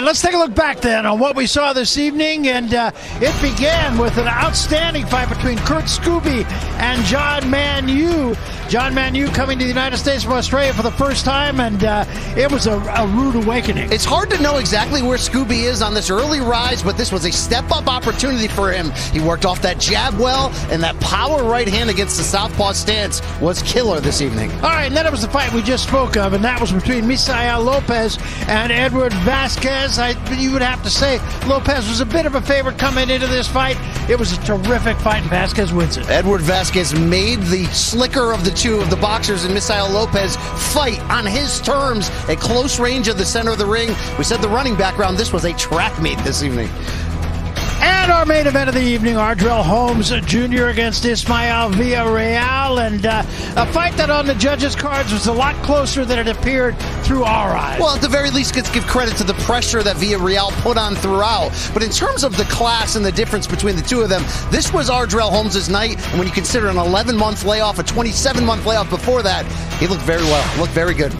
right, let's take a look back then on what we saw this evening, and it began with an outstanding fight between Kurt Scoby and John Manu. John Manu coming to the United States from Australia for the first time, and it was a rude awakening. It's hard to know exactly where Scoby is on this early rise, but this was a step-up opportunity for him. He worked off that jab well, and that power right hand against the southpaw stance was killer this evening. All right, and then it was the fight we just spoke of, and that was between Misael Lopez and Edward Vazquez. You would have to say Lopez was a bit of a favorite coming into this fight. It was a terrific fight, and Vazquez wins it. Edward Vazquez made the slicker of the two of the boxers, and Misael Lopez fight on his terms at close range of the center of the ring. We said the running background, this was a track meet this evening. And our main event of the evening, Ardreal Holmes Jr. against Ismael Villarreal, and a fight that on the judges' cards was a lot closer than it appeared through our eyes. Well, at the very least, let's give credit to the pressure that Villarreal put on throughout. But in terms of the class and the difference between the two of them, this was Ardreal Holmes' night, and when you consider an 11-month layoff, a 27-month layoff before that, he looked very well, looked very good.